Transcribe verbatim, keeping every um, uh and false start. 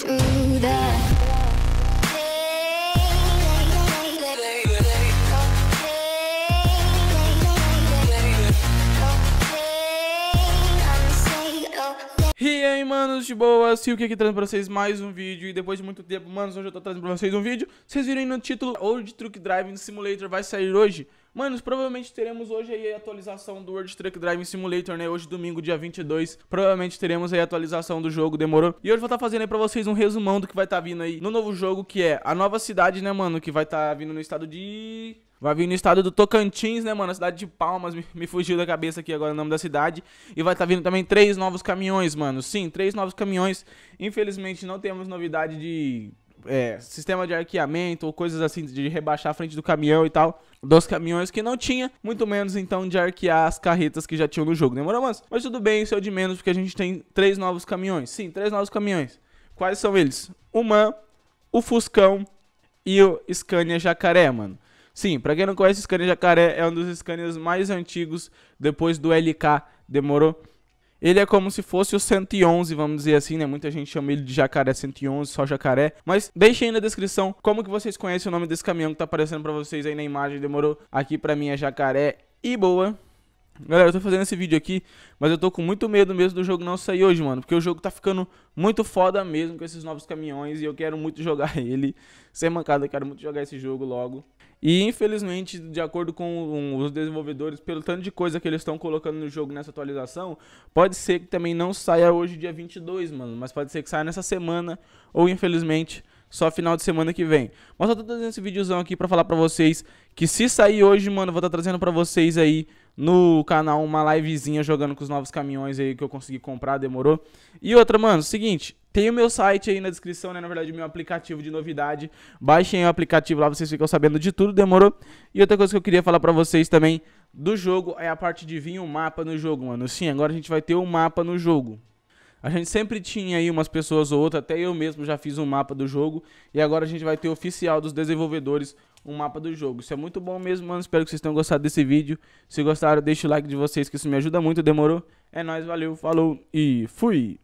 through the... E aí, manos de boa, Silk aqui trazendo pra vocês mais um vídeo. E depois de muito tempo, manos, hoje eu tô trazendo pra vocês um vídeo. Vocês viram aí no título, World Truck Driving Simulator vai sair hoje. Manos, provavelmente teremos hoje aí a atualização do World Truck Driving Simulator, né? Hoje, domingo, dia vinte e dois, provavelmente teremos aí a atualização do jogo, demorou? E hoje eu vou estar fazendo aí pra vocês um resumão do que vai estar vindo aí no novo jogo, que é a nova cidade, né, mano? Que vai estar vindo no estado de... Vai vir no estado do Tocantins, né, mano? A cidade de Palmas, me, me fugiu da cabeça aqui agora o nome da cidade. E vai estar vindo também três novos caminhões, mano. Sim, três novos caminhões. Infelizmente não temos novidade de... É, sistema de arqueamento ou coisas assim, de rebaixar a frente do caminhão e tal, dos caminhões que não tinha, muito menos então de arquear as carretas que já tinham no jogo, demorou, mano? Mas tudo bem, isso é o de menos, porque a gente tem três novos caminhões, sim, três novos caminhões. Quais são eles? O Man, o Fuscão e o Scania Jacaré, mano. Sim, pra quem não conhece, o Scania Jacaré é um dos Scanias mais antigos depois do L K, demorou? Ele é como se fosse o cento e onze, vamos dizer assim, né? Muita gente chama ele de Jacaré cento e onze, só Jacaré. Mas deixem aí na descrição como que vocês conhecem o nome desse caminhão que tá aparecendo pra vocês aí na imagem, demorou? Aqui pra mim é Jacaré e boa. Galera, eu tô fazendo esse vídeo aqui, mas eu tô com muito medo mesmo do jogo não sair hoje, mano. Porque o jogo tá ficando muito foda mesmo com esses novos caminhões e eu quero muito jogar ele. Sem mancada, eu quero muito jogar esse jogo logo. E infelizmente, de acordo com os desenvolvedores, pelo tanto de coisa que eles estão colocando no jogo nessa atualização, pode ser que também não saia hoje dia vinte e dois, mano, mas pode ser que saia nessa semana ou infelizmente só final de semana que vem. Mas eu tô trazendo esse videozão aqui pra falar pra vocês que se sair hoje, mano, eu vou estar trazendo pra vocês aí no canal uma livezinha jogando com os novos caminhões aí que eu consegui comprar, demorou? E outra, mano, seguinte, tem o meu site aí na descrição, né, na verdade o meu aplicativo de novidade, baixem o aplicativo lá, vocês ficam sabendo de tudo, demorou? E outra coisa que eu queria falar pra vocês também do jogo é a parte de vir o mapa no jogo, mano, sim, agora a gente vai ter o mapa no jogo. A gente sempre tinha aí umas pessoas ou outras, até eu mesmo já fiz um mapa do jogo. E agora a gente vai ter oficial dos desenvolvedores um mapa do jogo. Isso é muito bom mesmo, mano. Espero que vocês tenham gostado desse vídeo. Se gostaram, deixa o like de vocês, que isso me ajuda muito, demorou? É nóis, valeu, falou e fui!